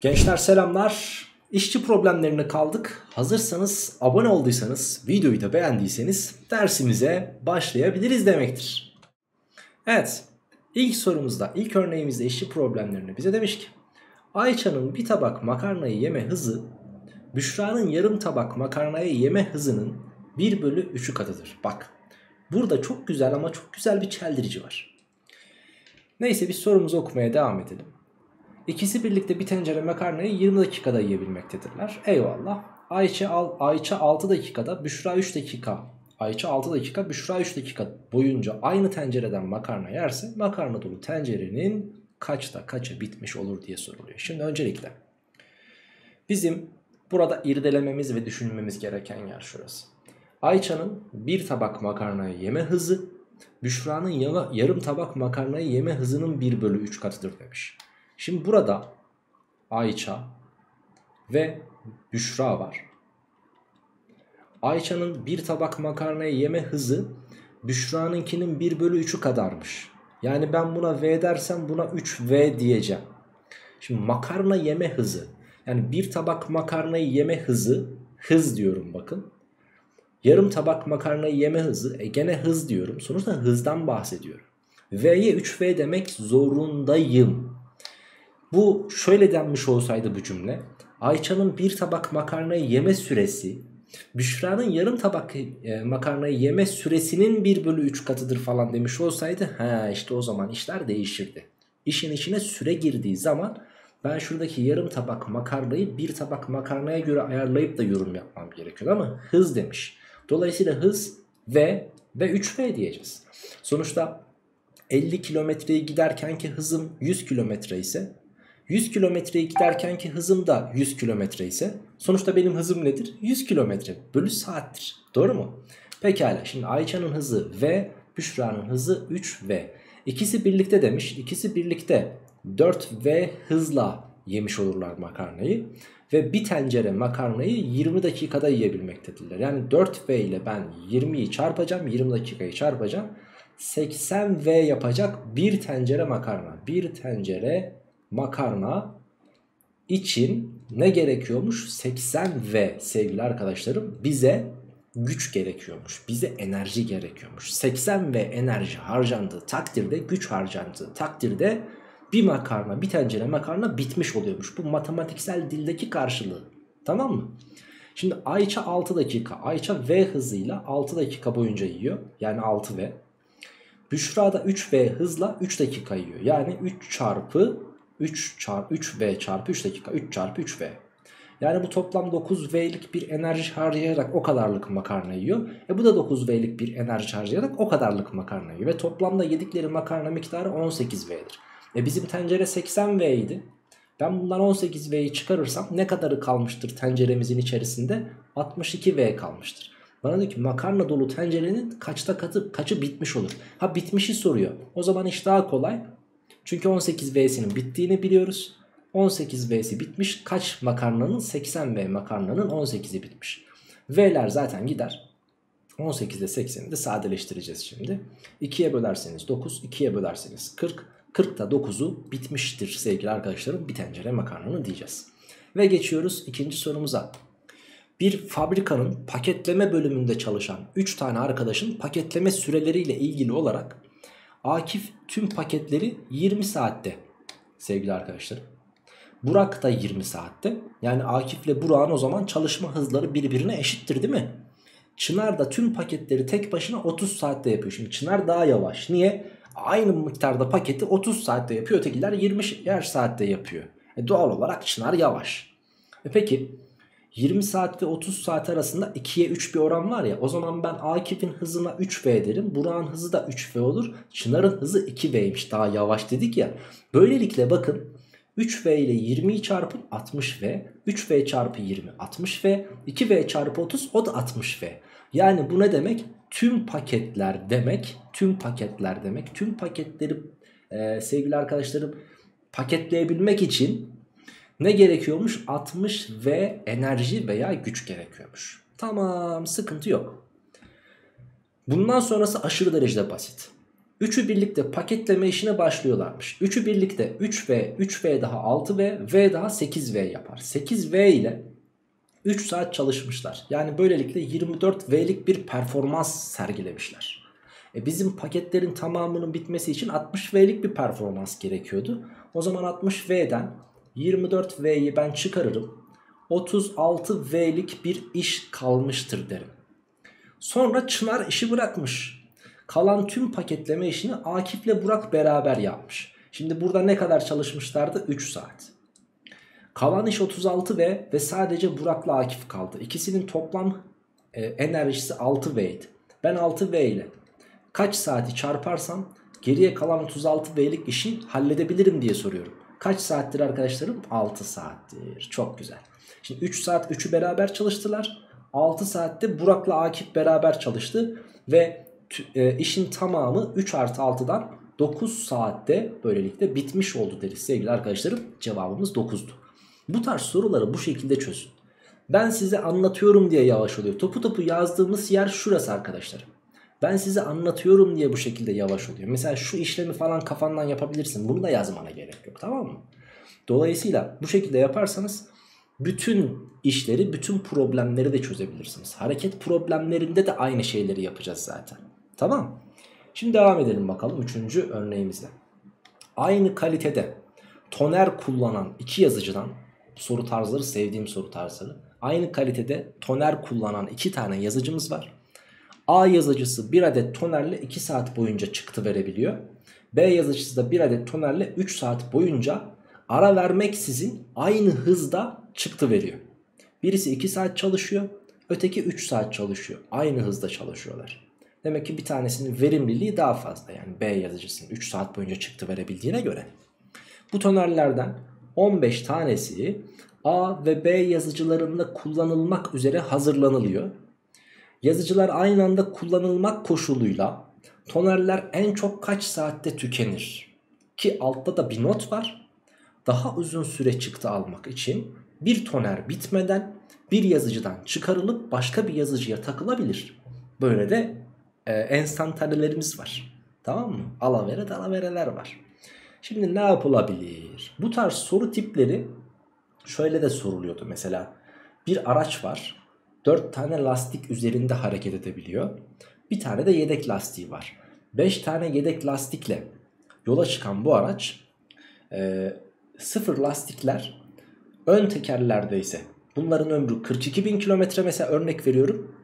Gençler selamlar. İşçi problemlerine kaldık. Hazırsanız, abone olduysanız, videoyu da beğendiyseniz dersimize başlayabiliriz demektir. Evet, ilk sorumuzda, ilk örneğimizde işçi problemlerini bize demiş ki Ayça'nın bir tabak makarnayı yeme hızı Büşra'nın yarım tabak makarnayı yeme hızının 1/3'ü katıdır. Bak, burada çok güzel ama çok güzel bir çeldirici var. Neyse, biz sorumuzu okumaya devam edelim. İkisi birlikte bir tencere makarnayı 20 dakikada yiyebilmektedirler. Eyvallah. Ayça 6 dakikada, Büşra 3 dakika. Ayça 6 dakika, Büşra 3 dakika boyunca aynı tencereden makarna yerse makarna dolu tencerenin kaça bitmiş olur diye soruluyor. Şimdi öncelikle bizim burada irdelememiz ve düşünmemiz gereken yer şurası. Ayça'nın bir tabak makarnayı yeme hızı, Büşra'nın yarım tabak makarnayı yeme hızının 1/3 katıdır demiş. Şimdi burada Ayça ve Büşra var. Ayça'nın bir tabak makarnayı yeme hızı Büşra'nınkinin 1/3'ü kadarmış. Yani ben buna V dersem buna 3V diyeceğim. Şimdi makarna yeme hızı, yani bir tabak makarnayı yeme hızı, hız diyorum bakın. Yarım tabak makarnayı yeme hızı, gene hız diyorum. Sonuçta hızdan bahsediyorum. V'ye 3V demek zorundayım. Bu şöyle denmiş olsaydı bu cümle: Ayça'nın bir tabak makarnayı yeme süresi Büşra'nın yarım tabak makarnayı yeme süresinin 1/3 katıdır falan demiş olsaydı, ha işte o zaman işler değişirdi. İşin içine süre girdiği zaman ben şuradaki yarım tabak makarnayı bir tabak makarnaya göre ayarlayıp da yorum yapmam gerekiyor ama hız demiş. Dolayısıyla hız V ve 3V diyeceğiz. Sonuçta 50 kilometreye giderkenki hızım 100 kilometre ise, 100 kilometreye giderkenki hızım da 100 kilometre ise sonuçta benim hızım nedir? 100 kilometre bölü saattir. Doğru mu? Pekala, şimdi Ayça'nın hızı V, Büşra'nın hızı 3V. İkisi birlikte demiş. İkisi birlikte 4V hızla yemiş olurlar makarnayı. Ve bir tencere makarnayı 20 dakikada yiyebilmektedirler. Yani 4V ile ben 20'yi çarpacağım, 20 dakikayı çarpacağım. 80V yapacak bir tencere makarna. Bir tencere makarna için ne gerekiyormuş? 80V sevgili arkadaşlarım, bize güç gerekiyormuş. Bize enerji gerekiyormuş. 80V enerji harcandığı takdirde, güç harcandığı takdirde bir makarna, bir tencere makarna bitmiş oluyormuş. Bu matematiksel dildeki karşılığı. Tamam mı? Şimdi Ayça 6 dakika. Ayça V hızıyla 6 dakika boyunca yiyor. Yani 6V. Büşra da 3V hızla 3 dakika yiyor. Yani 3V çarpı 3 dakika. 3 çarpı 3V. Yani bu toplam 9V'lik bir enerji harcayarak o kadarlık makarna yiyor. Bu da 9V'lik bir enerji harcayarak o kadarlık makarna yiyor. Ve toplamda yedikleri makarna miktarı 18V'dir. Bizim tencere 80V idi. Ben bundan 18V'yi çıkarırsam ne kadarı kalmıştır tenceremizin içerisinde? 62V kalmıştır. Bana diyor ki makarna dolu tencerenin kaçı bitmiş olur? Ha, bitmişi soruyor. O zaman iş daha kolay. Çünkü 18V'sinin bittiğini biliyoruz. 18V'si bitmiş. Kaç makarnanın? 80V makarnanın 18'i bitmiş. V'ler zaten gider. 18 ile 80'i de sadeleştireceğiz şimdi. 2'ye bölerseniz 9, 2'ye bölerseniz 40. 40'ta 9'u bitmiştir sevgili arkadaşlarım bir tencere makarnanı diyeceğiz. Ve geçiyoruz ikinci sorumuza. Bir fabrikanın paketleme bölümünde çalışan 3 tane arkadaşın paketleme süreleriyle ilgili olarak Akif tüm paketleri 20 saatte sevgili arkadaşlarım. Burak da 20 saatte. Yani Akif ile Burak'ın o zaman çalışma hızları birbirine eşittir değil mi? Çınar da tüm paketleri tek başına 30 saatte yapıyor. Şimdi Çınar daha yavaş. Niye? Aynı miktarda paketi 30 saatte yapıyor. Ötekiler 20'şer saatte yapıyor. Doğal olarak Çınar yavaş. Peki 20 saat ve 30 saat arasında 2'ye 3 bir oran var ya. O zaman ben Akif'in hızına 3V derim. Burak'ın hızı da 3V olur. Çınar'ın hızı 2V'ymiş. Daha yavaş dedik ya. Böylelikle bakın 3V ile 20'yi çarpın 60V. 3V çarpı 20 60V. 2V çarpı 30 o da 60V. Yani bu ne demek? Tüm paketler demek. Tüm paketler demek. Tüm paketleri sevgili arkadaşlarım paketleyebilmek için ne gerekiyormuş? 60V enerji veya güç gerekiyormuş. Tamam, sıkıntı yok. Bundan sonrası aşırı derecede basit. Üçü birlikte paketleme işine başlıyorlarmış. Üçü birlikte 3V, 3V daha 6V, V daha 8V yapar. 8V ile 3 saat çalışmışlar. Yani böylelikle 24V'lik bir performans sergilemişler. Bizim paketlerin tamamının bitmesi için 60V'lik bir performans gerekiyordu. O zaman 60V'den 24V'yi ben çıkarırım. 36V'lik bir iş kalmıştır derim. Sonra Çınar işi bırakmış. Kalan tüm paketleme işini Akif'le Burak beraber yapmış. Şimdi burada ne kadar çalışmışlardı? 3 saat. Kalan iş 36V ve sadece Burak'la Akif kaldı. İkisinin toplam enerjisi 6V'ydi. Ben 6V ile kaç saati çarparsam geriye kalan 36V'lik işi halledebilirim diye soruyorum. Kaç saattir arkadaşlarım? 6 saattir. Çok güzel. Şimdi 3 saat 3'ü beraber çalıştılar. 6 saatte Burak'la Akif beraber çalıştı ve işin tamamı 3 artı 6'dan 9 saatte böylelikle bitmiş oldu deriz sevgili arkadaşlarım. Cevabımız 9'du. Bu tarz soruları bu şekilde çözün. Ben size anlatıyorum diye yavaş oluyor. Topu topu yazdığımız yer şurası arkadaşlarım. Ben size anlatıyorum diye bu şekilde yavaş oluyor. Mesela şu işlemi falan kafandan yapabilirsin. Bunu da yazmana gerek yok, tamam mı? Dolayısıyla bu şekilde yaparsanız bütün işleri, bütün problemleri de çözebilirsiniz. Hareket problemlerinde de aynı şeyleri yapacağız zaten. Tamam. Şimdi devam edelim bakalım 3. örneğimize. Aynı kalitede toner kullanan iki yazıcıdan, soru tarzları sevdiğim soru tarzları. Aynı kalitede toner kullanan iki tane yazıcımız var. A yazıcısı bir adet tonerle 2 saat boyunca çıktı verebiliyor. B yazıcısı da bir adet tonerle 3 saat boyunca ara vermeksizin aynı hızda çıktı veriyor. Birisi 2 saat çalışıyor, öteki 3 saat çalışıyor. Aynı hızda çalışıyorlar. Demek ki bir tanesinin verimliliği daha fazla. Yani B yazıcısının 3 saat boyunca çıktı verebildiğine göre. Bu tonerlerden 15 tanesi A ve B yazıcılarında kullanılmak üzere hazırlanılıyor. Yazıcılar aynı anda kullanılmak koşuluyla tonerler en çok kaç saatte tükenir? Ki altta da bir not var. Daha uzun süre çıktı almak için bir toner bitmeden bir yazıcıdan çıkarılıp başka bir yazıcıya takılabilir. Böyle de enstantanelerimiz var. Tamam mı? Alavere dalavereler var. Şimdi ne yapılabilir? Bu tarz soru tipleri şöyle de soruluyordu mesela. Bir araç var. 4 tane lastik üzerinde hareket edebiliyor. Bir tane de yedek lastiği var. 5 tane yedek lastikle yola çıkan bu araç 0 lastikler ön tekerlerdeyse bunların ömrü 42.000 kilometre mesela örnek veriyorum.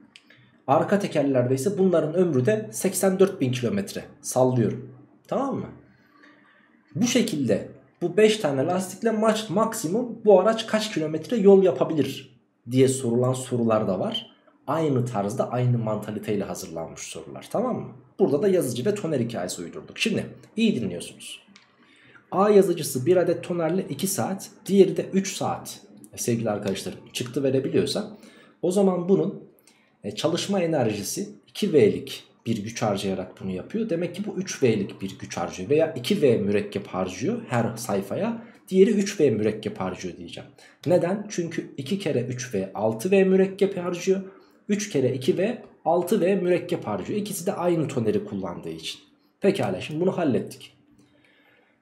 Arka tekerlerdeyse bunların ömrü de 84.000 kilometre sallıyorum. Tamam mı? Bu şekilde bu 5 tane lastikle maksimum bu araç kaç kilometre yol yapabilir diye sorulan sorular da var. Aynı tarzda, aynı mantaliteyle hazırlanmış sorular, tamam mı? Burada da yazıcı ve toner hikayesi uydurduk. Şimdi iyi dinliyorsunuz. A yazıcısı bir adet tonerle 2 saat, diğeri de 3 saat sevgili arkadaşlarım çıktı verebiliyorsa o zaman bunun çalışma enerjisi 2V'lik bir güç harcayarak bunu yapıyor. Demek ki bu 3V'lik bir güç harcıyor veya 2V mürekkep harcıyor her sayfaya. Diğeri 3V mürekkep harcıyor diyeceğim. Neden? Çünkü 2 kere 3V 6V mürekkep harcıyor. 3 kere 2V 6V mürekkep harcıyor. İkisi de aynı toneri kullandığı için. Pekala, şimdi bunu hallettik.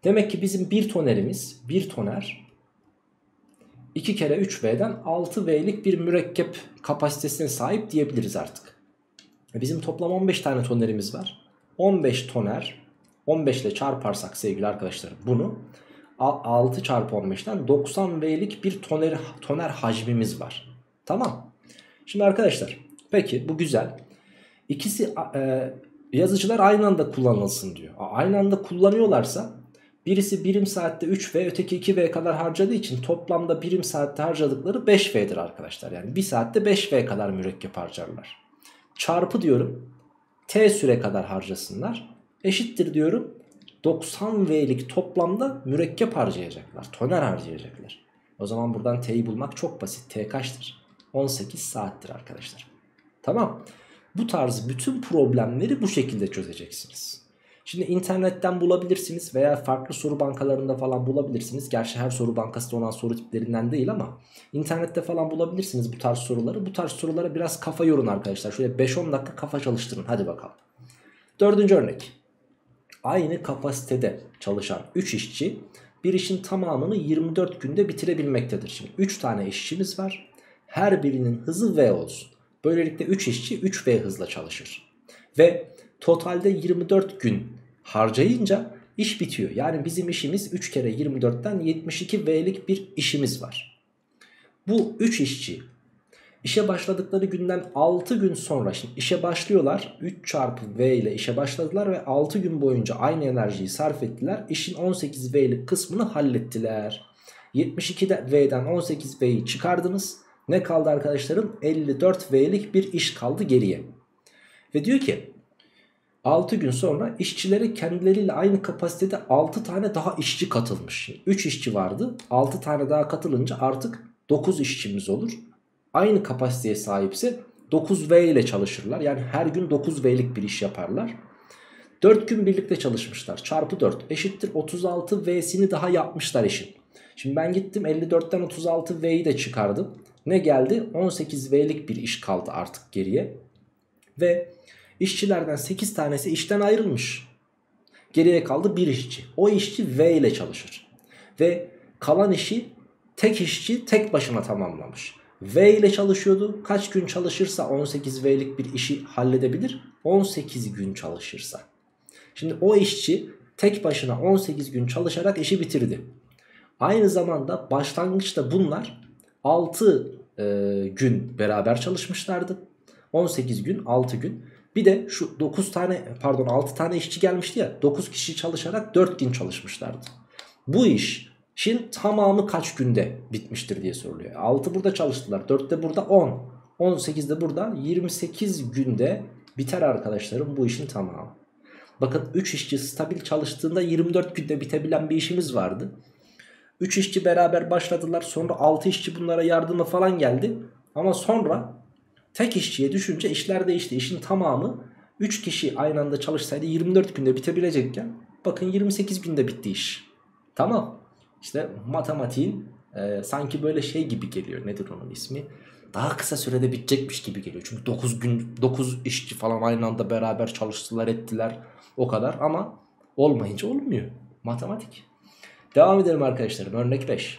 Demek ki bizim bir toner 2 kere 3V'den 6V'lik bir mürekkep kapasitesine sahip diyebiliriz artık. Bizim toplam 15 tane tonerimiz var. 15 toner 15 ile çarparsak sevgili arkadaşlarım bunu 6 çarpı 15'ten 90V'lik bir toner hacmimiz var. Tamam. Şimdi arkadaşlar peki bu güzel. İkisi yazıcılar aynı anda kullanılsın diyor. Aynı anda kullanıyorlarsa birisi birim saatte 3V öteki 2V kadar harcadığı için toplamda birim saatte harcadıkları 5V'dir arkadaşlar. Yani 1 saatte 5V kadar mürekkep harcarlar. Çarpı diyorum T süre kadar harcasınlar. Eşittir diyorum. 90V'lik toplamda mürekkep harcayacaklar. Toner harcayacaklar. O zaman buradan T'yi bulmak çok basit. T kaçtır? 18 saattir arkadaşlar. Tamam. Bu tarz bütün problemleri bu şekilde çözeceksiniz. Şimdi internetten bulabilirsiniz veya farklı soru bankalarında falan bulabilirsiniz. Gerçi her soru bankası da olan soru tiplerinden değil ama internette falan bulabilirsiniz bu tarz soruları. Bu tarz sorulara biraz kafa yorun arkadaşlar. Şöyle 5-10 dakika kafa çalıştırın. Hadi bakalım. 4. örnek. aynı kapasitede çalışan 3 işçi bir işin tamamını 24 günde bitirebilmektedir. Şimdi 3 tane işçimiz var. Her birinin hızı V olsun. Böylelikle 3 işçi 3V hızla çalışır. Ve totalde 24 gün harcayınca iş bitiyor. Yani bizim işimiz 3 kere 24'ten 72V'lik bir işimiz var. Bu 3 işçi işe başladıkları günden 6 gün sonra, şimdi işe başlıyorlar, 3 çarpı V ile işe başladılar ve 6 gün boyunca aynı enerjiyi sarf ettiler. İşin 18V'lik kısmını hallettiler. 72V'den 18V'yi çıkardınız. Ne kaldı arkadaşlarım? 54V'lik bir iş kaldı geriye. Ve diyor ki 6 gün sonra işçilere kendileriyle aynı kapasitede 6 tane daha işçi katılmış. 3 işçi vardı, 6 tane daha katılınca artık 9 işçimiz olur. Aynı kapasiteye sahipse 9V ile çalışırlar. Yani her gün 9V'lik bir iş yaparlar. 4 gün birlikte çalışmışlar. Çarpı 4 eşittir 36V'sini daha yapmışlar işin. Şimdi ben gittim 54'ten 36V'yi de çıkardım. Ne geldi? 18V'lik bir iş kaldı artık geriye. Ve işçilerden 8 tanesi işten ayrılmış. Geriye kaldı bir işçi. O işçi V ile çalışır. Ve kalan işi tek işçi tek başına tamamlamış. V ile çalışıyordu. Kaç gün çalışırsa 18V'lik bir işi halledebilir. 18 gün çalışırsa. Şimdi o işçi tek başına 18 gün çalışarak işi bitirdi. Aynı zamanda başlangıçta bunlar 6 gün beraber çalışmışlardı. 18 gün 6 gün. Bir de şu 6 tane işçi gelmişti ya. 9 kişi çalışarak 4 gün çalışmışlardı. Bu işin tamamı kaç günde bitmiştir diye soruluyor. 6 burada çalıştılar. 4 de burada 10. 18 de burada 28 günde biter arkadaşlarım bu işin tamamı. Bakın 3 işçi stabil çalıştığında 24 günde bitebilen bir işimiz vardı. 3 işçi beraber başladılar. Sonra 6 işçi bunlara yardıma falan geldi. Ama sonra tek işçiye düşünce işler değişti. İşin tamamı 3 kişi aynı anda çalışsaydı 24 günde bitebilecekken bakın 28 günde bitti iş. Tamam. İşte matematiğin sanki böyle şey gibi geliyor. Nedir onun ismi? Daha kısa sürede bitecekmiş gibi geliyor. Çünkü 9 işçi falan aynı anda beraber çalıştılar ettiler o kadar ama olmayınca olmuyor. Matematik. Devam edelim arkadaşlarım. Örnek 5.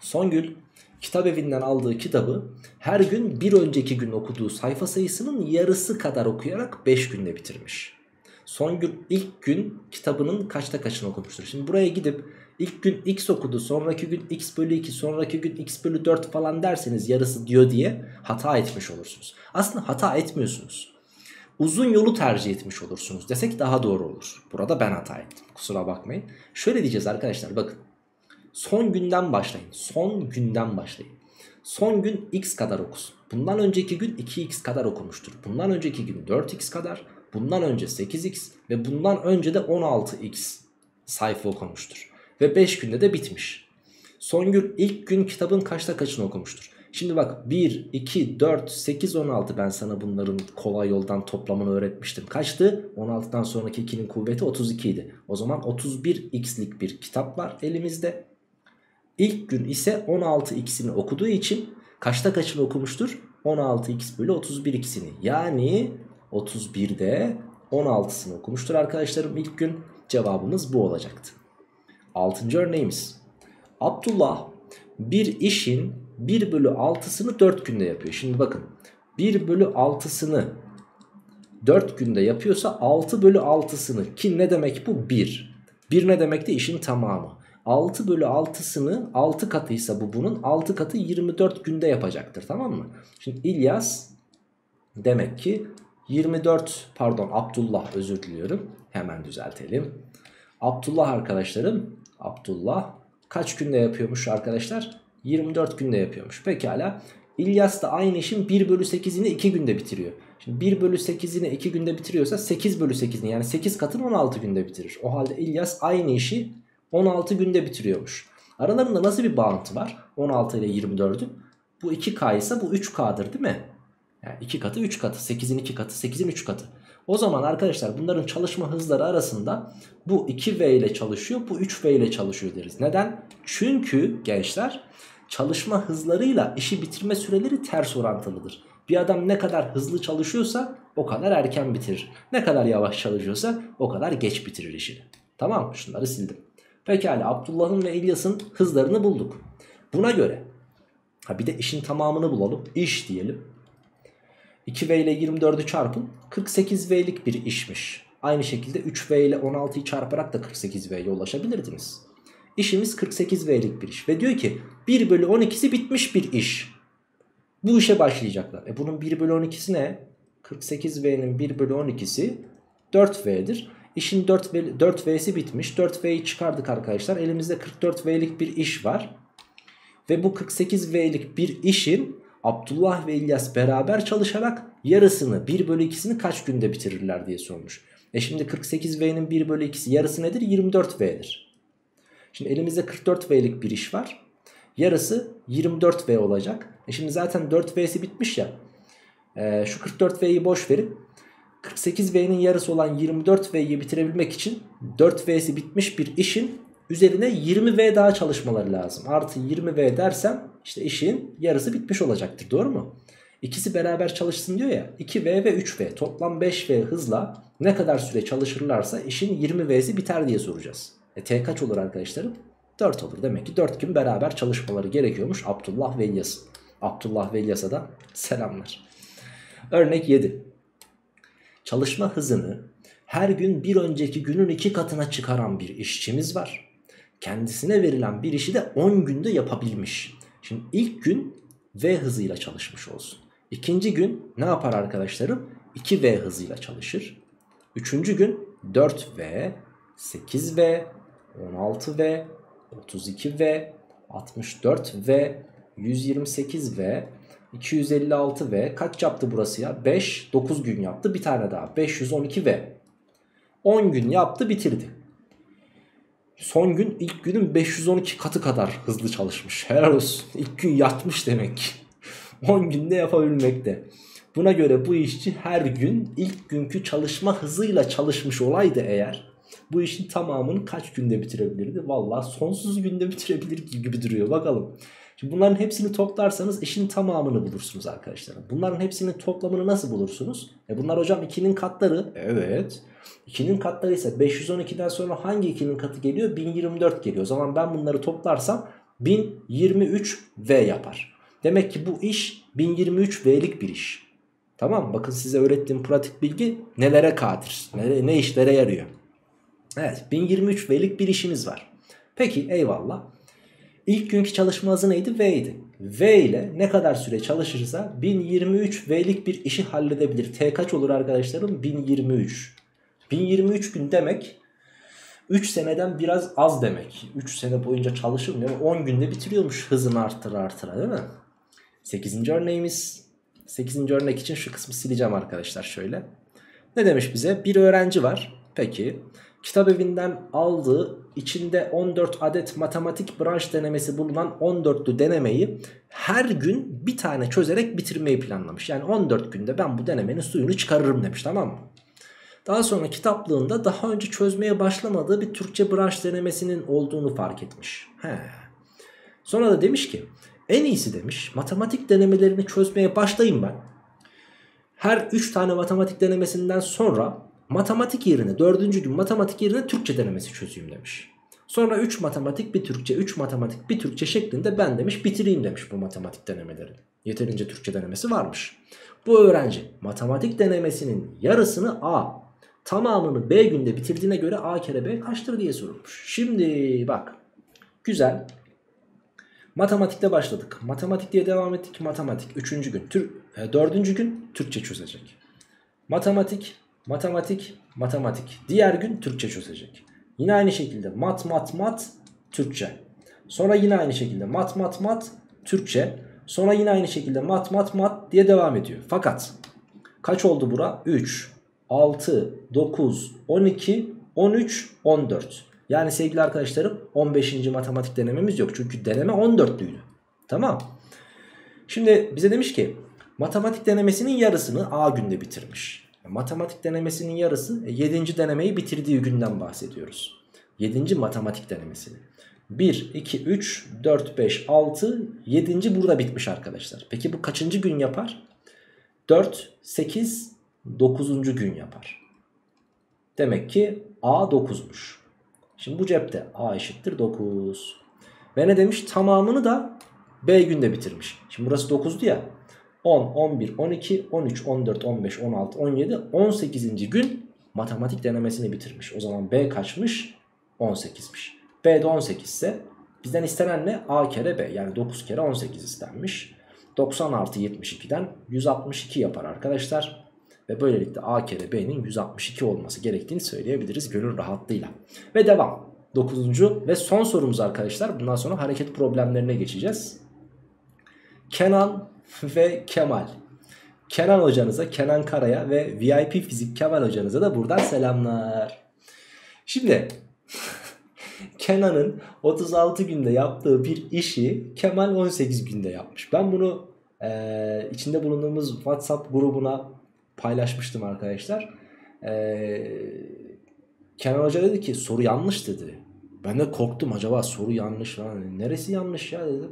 Songül kitap evinden aldığı kitabı her gün bir önceki gün okuduğu sayfa sayısının yarısı kadar okuyarak 5 günde bitirmiş. Songül ilk gün kitabının kaçta kaçını okumuştur? Şimdi buraya gidip ilk gün x okudu, sonraki gün x bölü 2, sonraki gün x bölü 4 falan derseniz yarısı diyor diye hata etmiş olursunuz. Aslında hata etmiyorsunuz. Uzun yolu tercih etmiş olursunuz desek daha doğru olur. Burada ben hata ettim. Kusura bakmayın. Şöyle diyeceğiz arkadaşlar bakın. Son günden başlayın. Son günden başlayın. Son gün x kadar okusun. Bundan önceki gün 2x kadar okumuştur. Bundan önceki gün 4x kadar. Bundan önce 8x ve bundan önce de 16x sayfa okumuştur. Ve 5 günde de bitmiş. Songül ilk gün kitabın kaçta kaçını okumuştur? Şimdi bak 1, 2, 4, 8, 16 ben sana bunların kolay yoldan toplamını öğretmiştim. Kaçtı? 16'dan sonraki 2'nin kuvveti 32 idi. O zaman 31x'lik bir kitap var elimizde. İlk gün ise 16x'ini okuduğu için kaçta kaçını okumuştur? 16x bölü 31x'ini. Yani 31'de 16'sını okumuştur arkadaşlarım ilk gün. Cevabımız bu olacaktı. 6. örneğimiz. Abdullah bir işin 1 bölü 6'sını 4 günde yapıyor. Şimdi bakın 1 bölü 6'sını 4 günde yapıyorsa 6 bölü 6'sını ki ne demek bu? 1. 1 ne demekti? İşin tamamı. 6 bölü 6'sını 6 katıysa bu bunun 6 katı 24 günde yapacaktır, tamam mı? Şimdi İlyas demek ki Abdullah özür diliyorum. Hemen düzeltelim. Abdullah arkadaşlarım. Abdullah kaç günde yapıyormuş arkadaşlar? 24 günde yapıyormuş. Pekala. İlyas da aynı işin 1 bölü 8'ini 2 günde bitiriyor. Şimdi 1 bölü 8'ini 2 günde bitiriyorsa 8 bölü 8'ini yani 8 katını 16 günde bitirir. O halde İlyas aynı işi 16 günde bitiriyormuş. Aralarında nasıl bir bağıntı var? 16 ile 24'ü. Bu 2K ise bu 3K'dır değil mi? Yani 2 katı 3 katı. 8'in 2 katı 8'in 3 katı. O zaman arkadaşlar bunların çalışma hızları arasında bu 2V ile çalışıyor, bu 3V ile çalışıyor deriz. Neden? Çünkü gençler çalışma hızlarıyla işi bitirme süreleri ters orantılıdır. Bir adam ne kadar hızlı çalışıyorsa o kadar erken bitirir. Ne kadar yavaş çalışıyorsa o kadar geç bitirir işini. Tamam mı? Şunları sildim. Pekala, Abdullah'ın ve İlyas'ın hızlarını bulduk. Buna göre bir de işin tamamını bulalım. İş diyelim. 2V ile 24'ü çarpın. 48V'lik bir işmiş. Aynı şekilde 3V ile 16'yı çarparak da 48V'ye ulaşabilirdiniz. İşimiz 48V'lik bir iş. Ve diyor ki 1/12'si bitmiş bir iş. Bu işe başlayacaklar. Bunun 1/12'si ne? 48V'nin 1/12'si 4V'dir. İşin 4V'si bitmiş. 4V'yi çıkardık arkadaşlar. Elimizde 44V'lik bir iş var. Ve bu 48V'lik bir işin Abdullah ve İlyas beraber çalışarak yarısını, 1/2'sini kaç günde bitirirler diye sormuş. Şimdi 48V'nin 1/2'si yarısı nedir? 24V'dir. Şimdi elimizde 44V'lik bir iş var. Yarısı 24V olacak. Şimdi zaten 4V'si bitmiş ya. Şu 44V'yi boş verin. 48V'nin yarısı olan 24V'yi bitirebilmek için 4V'si bitmiş bir işin üzerine 20V daha çalışmaları lazım. Artı 20V dersem işte işin yarısı bitmiş olacaktır. Doğru mu? İkisi beraber çalışsın diyor ya. 2V ve 3V toplam 5V hızla ne kadar süre çalışırlarsa işin 20V'si biter diye soracağız. T kaç olur arkadaşlarım? 4 olur. Demek ki 4 gün beraber çalışmaları gerekiyormuş Abdullah ve İlyas'ın. Abdullah ve İlyas'a da selamlar. Örnek 7. Çalışma hızını her gün bir önceki günün 2 katına çıkaran bir işçimiz var. Kendisine verilen bir işi de 10 günde yapabilmiş. Şimdi ilk gün V hızıyla çalışmış olsun. İkinci gün ne yapar arkadaşlarım? 2V hızıyla çalışır. Üçüncü gün 4V, 8V, 16V, 32V, 64V, 128V, 256V. Kaç yaptı burası ya? 5, 9 gün yaptı. Bir tane daha. 512V. 10 gün yaptı, bitirdi. Son gün ilk günün 512 katı kadar hızlı çalışmış. Helal olsun. İlk gün yatmış demek ki. 10 günde yapabilmekte. Buna göre bu işçi her gün ilk günkü çalışma hızıyla çalışmış olaydı eğer, bu işin tamamını kaç günde bitirebilirdi? Vallahi sonsuz günde bitirebilir gibi duruyor. Bakalım. Şimdi bunların hepsini toplarsanız işin tamamını bulursunuz arkadaşlar. Bunların hepsinin toplamını nasıl bulursunuz? Bunlar hocam 2'nin katları. Evet. 2'nin katları ise 512'den sonra hangi 2'nin katı geliyor? 1024 geliyor. O zaman ben bunları toplarsam 1023V yapar. Demek ki bu iş 1023V'lik bir iş. Tamam, bakın size öğrettiğim pratik bilgi nelere kadir, ne işlere yarıyor. Evet, 1023V'lik bir işimiz var. Peki, eyvallah. İlk günkü çalışma hızı neydi? V'ydi. V ile ne kadar süre çalışırsa 1023V'lik bir işi halledebilir. T kaç olur arkadaşlarım? 1023. 1023 gün demek 3 seneden biraz az demek. 3 sene boyunca çalışılmıyor ama 10 günde bitiriyormuş hızını artıra değil mi? 8. örneğimiz. 8. örnek için şu kısmı sileceğim arkadaşlar şöyle. Ne demiş bize? Bir öğrenci var. Peki, kitap evinden aldığı içinde 14 adet matematik branş denemesi bulunan 14'lü denemeyi her gün bir tane çözerek bitirmeyi planlamış. Yani 14 günde ben bu denemenin suyunu çıkarırım demiş, tamam mı? Daha sonra kitaplığında daha önce çözmeye başlamadığı bir Türkçe branş denemesinin olduğunu fark etmiş. Sonra da demiş ki en iyisi demiş matematik denemelerini çözmeye başlayayım ben. Her 3 tane matematik denemesinden sonra matematik yerine 4. gün matematik yerine Türkçe denemesi çözeyim demiş. Sonra 3 matematik bir Türkçe, 3 matematik bir Türkçe şeklinde ben demiş bitireyim demiş bu matematik denemelerini. Yeterince Türkçe denemesi varmış. Bu öğrenci matematik denemesinin yarısını A, tamamını B günde bitirdiğine göre A kere B kaçtır diye sorulmuş. Şimdi bak, güzel. Matematikte başladık. Matematik diye devam ettik. Matematik 3. gün, 4. gün Türkçe çözecek. Matematik. Diğer gün Türkçe çözecek. Yine aynı şekilde mat, Türkçe. Sonra yine aynı şekilde mat, Türkçe. Sonra yine aynı şekilde mat diye devam ediyor. Fakat kaç oldu bura? 3, 6, 9, 12, 13, 14. Yani sevgili arkadaşlarım 15. matematik denememiz yok. Çünkü deneme 14'lüydü. Tamam. Şimdi bize demiş ki matematik denemesinin yarısını A günde bitirmiş. Matematik denemesinin yarısı 7. denemeyi bitirdiği günden bahsediyoruz. 7. matematik denemesini. 1, 2, 3, 4, 5, 6, 7. burada bitmiş arkadaşlar. Peki bu kaçıncı gün yapar? 4, 8, 9. gün yapar. Demek ki A 9'muş. Şimdi bu cepte A eşittir 9. Ve ne demiş? Tamamını da B günde bitirmiş. Şimdi burası 9'du ya. 10, 11, 12, 13, 14, 15, 16, 17, 18. gün matematik denemesini bitirmiş. O zaman B kaçmış? 18'miş. B de 18 ise bizden istenen ne? A kere B, yani 9 kere 18 istenmiş. 90 artı 72'den 162 yapar arkadaşlar. Ve böylelikle A kere B'nin 162 olması gerektiğini söyleyebiliriz gönül rahatlığıyla. Ve devam. 9. ve son sorumuz arkadaşlar. Bundan sonra hareket problemlerine geçeceğiz. Kenan ve Kemal. Kenan hocanıza, Kenan Kara'ya ve VIP Fizik Kemal hocanıza da buradan selamlar. Şimdi Kenan'ın 36 günde yaptığı bir işi Kemal 18 günde yapmış. Ben bunu içinde bulunduğumuz WhatsApp grubuna paylaşmıştım arkadaşlar. Kenan hoca dedi ki soru yanlış dedi. Ben de korktum, acaba soru yanlış lan, neresi yanlış ya dedim.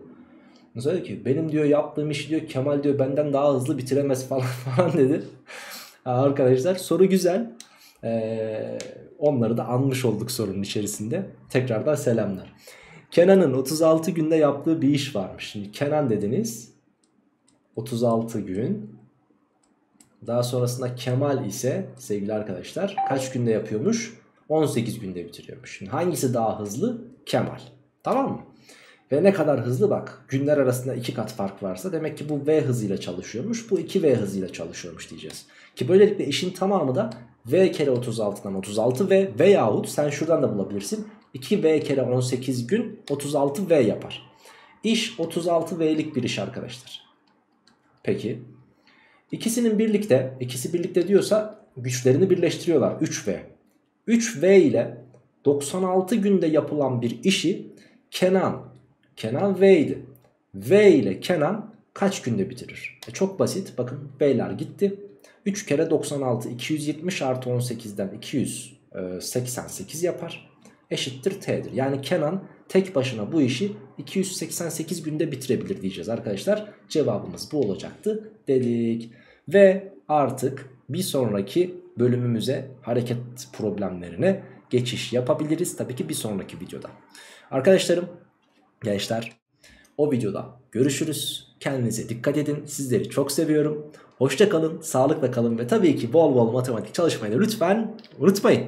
Mesela dedi ki benim diyor yaptığım işi diyor Kemal diyor benden daha hızlı bitiremez falan dedi. Arkadaşlar soru güzel. Onları da anmış olduk sorunun içerisinde. Tekrardan selamlar. Kenan'ın 36 günde yaptığı bir iş varmış. Şimdi Kenan dediniz 36 gün. Daha sonrasında Kemal ise sevgili arkadaşlar kaç günde yapıyormuş? 18 günde bitiriyormuş. Şimdi hangisi daha hızlı? Kemal. Tamam mı? Ve ne kadar hızlı bak. Günler arasında 2 kat fark varsa demek ki bu V hızıyla çalışıyormuş. Bu 2V hızıyla çalışıyormuş diyeceğiz. Ki böylelikle işin tamamı da V kere 36'dan 36V veyahut sen şuradan da bulabilirsin. 2V kere 18 gün 36V yapar. İş 36V'lik bir iş arkadaşlar. Peki. İkisi birlikte diyorsa güçlerini birleştiriyorlar. 3V. 3V ile 96 günde yapılan bir işi Kenan V'ydi. V ile Kenan kaç günde bitirir? Çok basit. Bakın V'ler gitti. 3 kere 96 270 artı 18'den 288 yapar. Eşittir T'dir. Yani Kenan tek başına bu işi 288 günde bitirebilir diyeceğiz arkadaşlar. Cevabımız bu olacaktı dedik. Ve artık bir sonraki bölümümüze, hareket problemlerine geçiş yapabiliriz. Tabii ki bir sonraki videoda. Arkadaşlarım, gençler, o videoda görüşürüz. Kendinize dikkat edin. Sizleri çok seviyorum. Hoşça kalın, sağlıkla kalın ve tabii ki bol bol matematik çalışmayı da lütfen unutmayın.